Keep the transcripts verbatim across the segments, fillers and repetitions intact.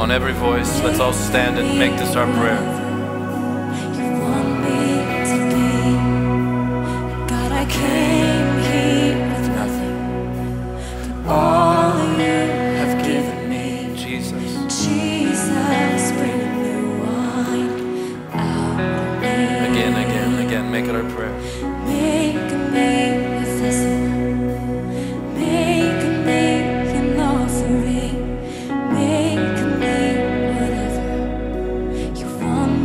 On every voice, let's all stand and make this our prayer. You want me to be God. I came here with nothing, but all you have given me, Jesus. Jesus, bring a new wine out of me. Again, again, again, make it our prayer. Make me a vessel. Make me an offering. Make me. From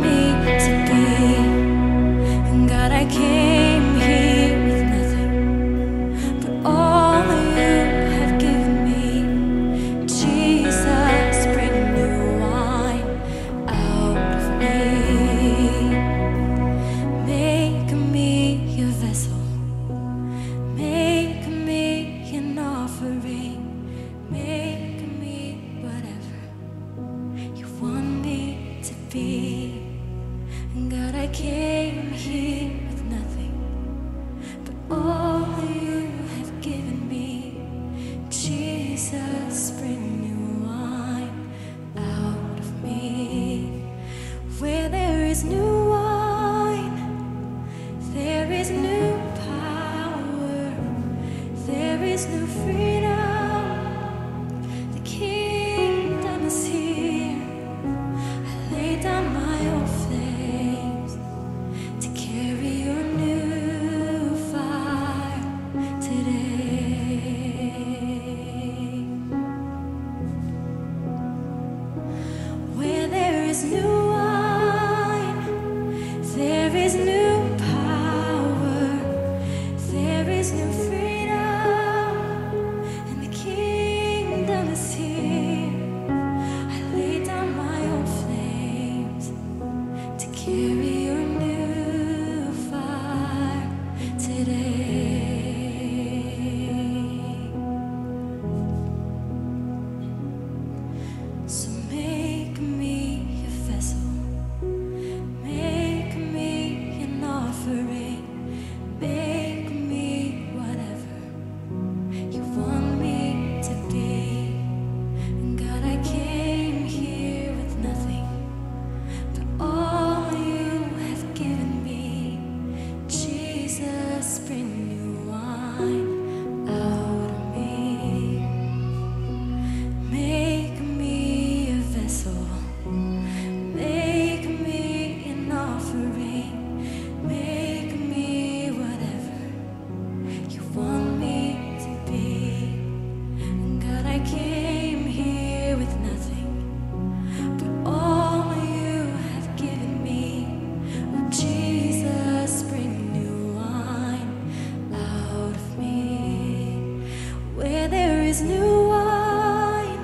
is new wine,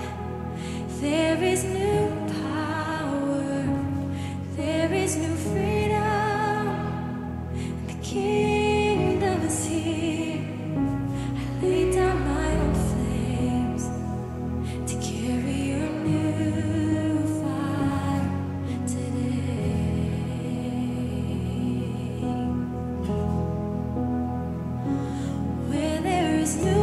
there is new power, there is new freedom, and the kingdom is here. I lay down my old flames to carry your new fire today. Where there is new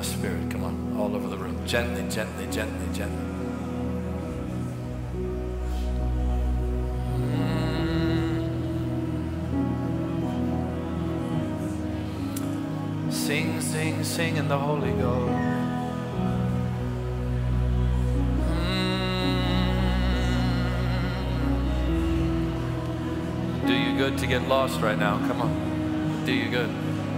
Spirit, come on, all over the room, gently, gently, gently, gently. Mm. Sing, sing, sing in the Holy Ghost. Mm. Do you good to get lost right now, come on, do you good.